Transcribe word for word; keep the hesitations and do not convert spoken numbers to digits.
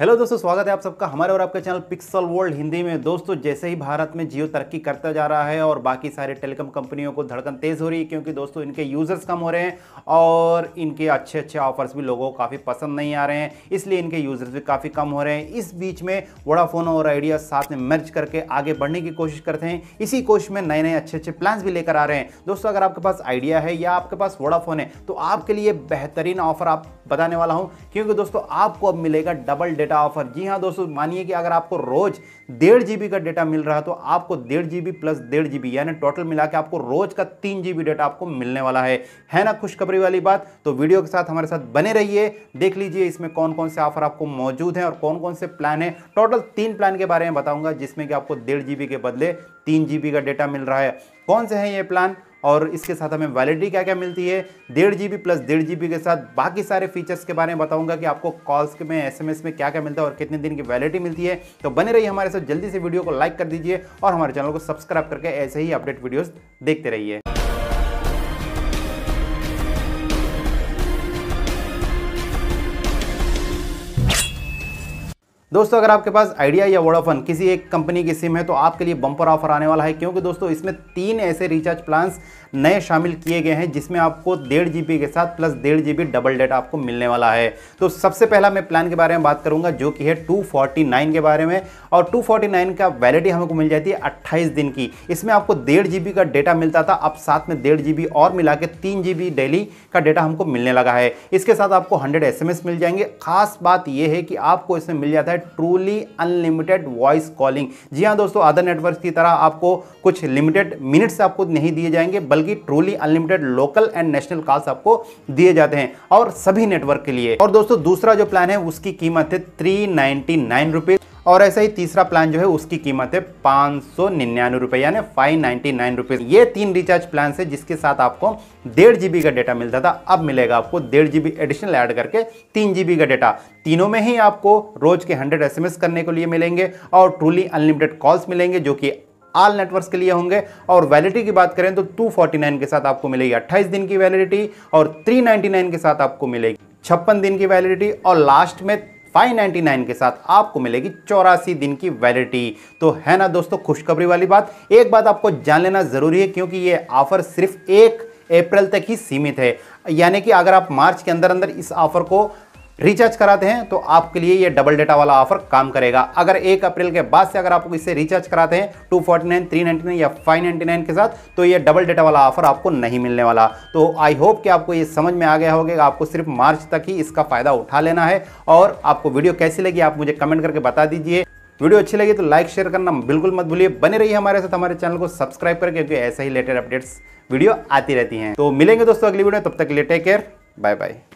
Hello दोस्तों, स्वागत है आप सबका हमारे और आपके चैनल पिक्सल वर्ल्ड हिंदी में। दोस्तों, जैसे ही भारत में जियो तरक्की करता जा रहा है और बाकी सारे टेलीकॉम कंपनियों को धड़कन तेज़ हो रही है, क्योंकि दोस्तों इनके यूज़र्स कम हो रहे हैं और इनके अच्छे अच्छे ऑफर्स भी लोगों को काफ़ी पसंद नहीं आ रहे हैं, इसलिए इनके यूज़र्स भी काफ़ी कम हो रहे हैं। इस बीच में वोडाफोन और आइडिया साथ में मर्ज करके आगे बढ़ने की कोशिश करते हैं। इसी कोशिश में नए नए अच्छे अच्छे प्लान्स भी लेकर आ रहे हैं। दोस्तों, अगर आपके पास आइडिया है या आपके पास वोडाफोन है तो आपके लिए बेहतरीन ऑफर आप बताने वाला हूँ, क्योंकि दोस्तों आपको अब मिलेगा डबल डेटा ऑफर। जी हाँ दोस्तों, मानिए कि अगर आपको रोज डेढ़ जीबी का डेटा मिल रहा है तो आपको डेढ़ जीबी प्लस डेढ़ जीबी यानी टोटल मिला के आपको रोज का तीन जीबी डेटा आपको मिलने वाला है। है ना खुशखबरी वाली बात? तो वीडियो के साथ हमारे साथ बने रहिए, देख लीजिए इसमें कौन कौन से ऑफर आपको मौजूद हैं और कौन कौन से प्लान है। टोटल तीन प्लान के बारे में बताऊंगा, जिसमें कि आपको डेढ़ जीबी के बदले तीन जीबी का डेटा मिल रहा है। कौन से हैं ये प्लान और इसके साथ हमें वैलिडिटी क्या क्या मिलती है, डेढ़ जी बी प्लस डेढ़ जी बी के साथ बाकी सारे फीचर्स के बारे में बताऊंगा कि आपको कॉल्स में, एसएमएस में क्या क्या मिलता है और कितने दिन की वैलिडिटी मिलती है। तो बने रहिए हमारे साथ, जल्दी से वीडियो को लाइक कर दीजिए और हमारे चैनल को सब्सक्राइब करके ऐसे ही अपडेट वीडियोस देखते रहिए। दोस्तों, अगर आपके पास आइडिया या वोडाफोन किसी एक कंपनी की सिम है तो आपके लिए बम्पर ऑफर आने वाला है, क्योंकि दोस्तों इसमें तीन ऐसे रिचार्ज प्लान्स नए शामिल किए गए हैं जिसमें आपको डेढ़ जीबी के साथ प्लस डेढ़ जीबी डबल डेटा आपको मिलने वाला है। तो सबसे पहला मैं प्लान के बारे में बात करूंगा जो कि है टू फोर्टी नाइन के बारे में, और टू फोर्टी नाइन का वैलिडिटी हमको मिल जाती है अट्ठाईस दिन की। इसमें आपको डेढ़ जीबी का डेटा मिलता था, अब साथ में डेढ़ जीबी और मिला के तीन जीबी डेली का डेटा हमको मिलने लगा है। इसके साथ आपको हंड्रेड एस एम एस मिल जाएंगे। खास बात यह है कि आपको इसमें मिल जाता है ट्रूली अनलिमिटेड वॉइस कॉलिंग। जी हाँ दोस्तों, अदर नेटवर्क की तरह आपको कुछ लिमिटेड मिनट्स आपको नहीं दिए जाएंगे, बल्कि truly unlimited local and national calls आपको दिए जाते हैं और सभी नेटवर्क के लिए। और दोस्तों दूसरा जो प्लान है उसकी कीमत है थ्री नाइन्टी नाइन रुपीज, और ऐसा ही तीसरा प्लान जो है उसकी कीमत है पाँच सौ निन्यानवे रुपये यानी फाइव नाइन्टी नाइन रुपीज़। ये तीन रिचार्ज प्लान है जिसके साथ आपको डेढ़ जीबी का डेटा मिलता था, अब मिलेगा आपको डेढ़ जीबी एडिशनल ऐड करके तीन जीबी का डेटा। तीनों में ही आपको रोज के हंड्रेड एस एम एस करने के लिए मिलेंगे और ट्रूली अनलिमिटेड कॉल्स मिलेंगे जो कि आल नेटवर्क्स के लिए होंगे। और वैलिडिटी की बात करें तो टू फोर्टी नाइन के साथ आपको मिलेगी अट्ठाईस दिन की वैलिडिटी और थ्री नाइन्टी नाइन के साथ आपको मिलेगी छप्पन दिन की वैलिडिटी और लास्ट में फाइव नाइन्टी नाइन के साथ आपको मिलेगी चौरासी दिन की वैलिडिटी। तो है ना दोस्तों खुशखबरी वाली बात। एक बात आपको जान लेना जरूरी है, क्योंकि ये ऑफर सिर्फ एक अप्रैल तक ही सीमित है, यानी कि अगर आप मार्च के अंदर अंदर इस ऑफर को रिचार्ज कराते हैं तो आपके लिए ये डबल डेटा वाला ऑफर काम करेगा। अगर एक अप्रैल के बाद से अगर आप इसे रिचार्ज कराते हैं two forty nine, three ninety nine या फाइव नाइन्टी नाइन के साथ, तो ये डबल डेटा वाला ऑफर आपको नहीं मिलने वाला। तो आई होप कि आपको ये समझ में आ गया होगा कि आपको सिर्फ मार्च तक ही इसका फ़ायदा उठा लेना है। और आपको वीडियो कैसी लगी आप मुझे कमेंट करके बता दीजिए। वीडियो अच्छी लगी तो लाइक शेयर करना बिल्कुल मत भूलिए। बने रहिए हमारे साथ, हमारे चैनल को सब्सक्राइब करके, क्योंकि ऐसे ही लेटेस्ट अपडेट्स वीडियो आती रहती हैं। तो मिलेंगे दोस्तों अगली वीडियो, तब तक के लिए टेक केयर, बाय बाय।